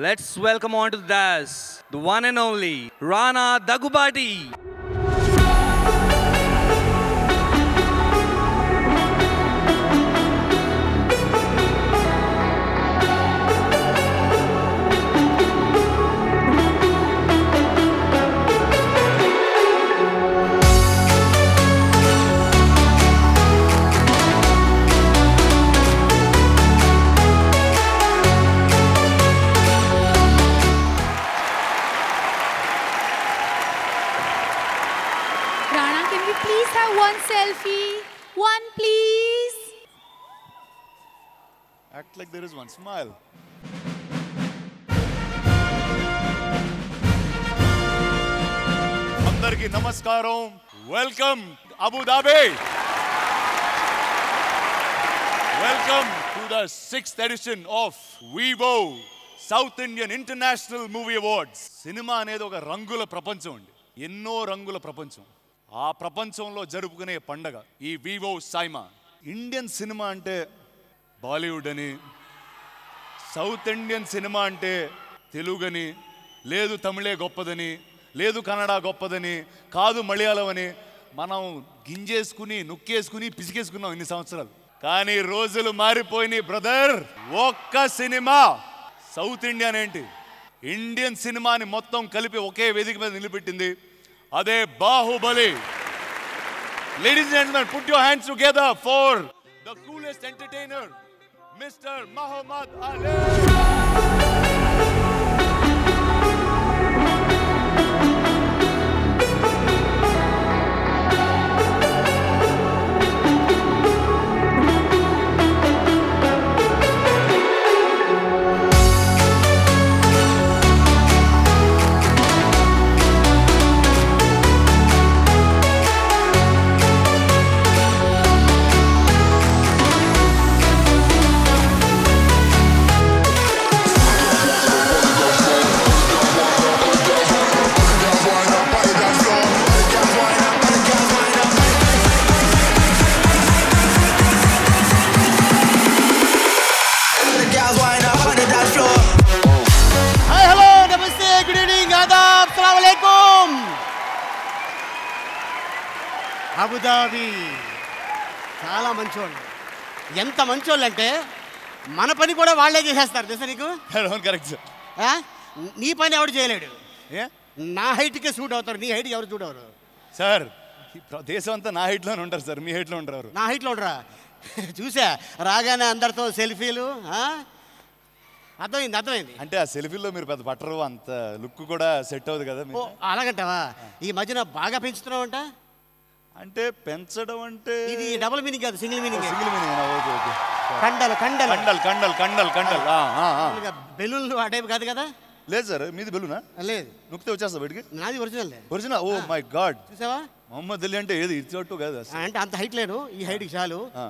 Let's welcome on to this, the one and only Rana Daggubati. Please have one selfie. One, please. Act like there is one. Smile. Andarki Namaskaram. Welcome, Abhutabi. Welcome to the 6th edition of Vivo South Indian International Movie Awards. Cinema anedi oka rangula prapancham undi. Enno rangula prapancham. ఆ ప్రపంచంలో జరుపుకునే పండగ ఈ Vivo SIIMA. Indian cinema అంటే బాలీవుడ్ అని, south Indian cinema అంటే తెలుగని, లేదు తమిళే గొప్పదని, లేదు కన్నడ గొప్పదని, కాదు మలయాళం అని మనం గింజేసుకుని నొక్కేసుకుని పిసికేసుకున్నాం ఇన్ని సంవత్సరాలు. కానీ రోజులు మారిపోయినాయి బ్రదర్. ఒక్క సినిమా సౌత్ ఇండియన్ ఏంటి, ఇండియన్ సినిమాని మొత్తం కలిపి ఒకే వేదిక మీద నిలబెట్టింది, అదే Baahubali. Ladies and gentlemen, put your hands together for the coolest entertainer, Mr. Muhammad Ali. Abu Dhabi చాలా మంచోళ్ళు. ఎంత మంచోళ్ళు అంటే మన పని కూడా వాళ్ళే చేసేస్తారు తెలుసా నీకు. నీ పని ఎవరు చేయలేడు. నా హైట్కే సూట్ అవుతారు, నీ హైట్కి ఎవరు సూట్ అవరు. సార్ దేశం అంతా నా హైట్లోనే ఉంటారు సార్, మీ హైట్లో ఉంటారు. నా హైట్లో ఉండరా? చూసా రాగానే అందరితో సెల్ఫీలు. అర్థమైంది అర్థమైంది. అంటే ఆ సెల్ఫీలో మీరు పెద్ద బట్టరు, అంత లుక్ కూడా సెట్ అవుతుంది కదా. అలాగంటావా? ఈ మధ్యన బాగా పెంచుతున్నావు అంట. అంటే పెంచడం అంటే ఇది డబుల్ మీనింగ్ కాదు, single meaning. Single meaning. Okay okay. కండలు కండలు కండలు కండలు కండలు కండలు. బెలూన్లు ఆ టైప్ కాదు కదా. లేదు సార్. మీది బెలూనా? లేదు. నొక్కితే వచ్చేస్తా బయటికి. నాది original. Original. Oh my god. చూసావా? మొహమ్మద్ అలీ అంటే ఏది ఇచ్చట్టు కాదు అంటే అంత హైట్ లేను, ఈ హైట్కి చాలు.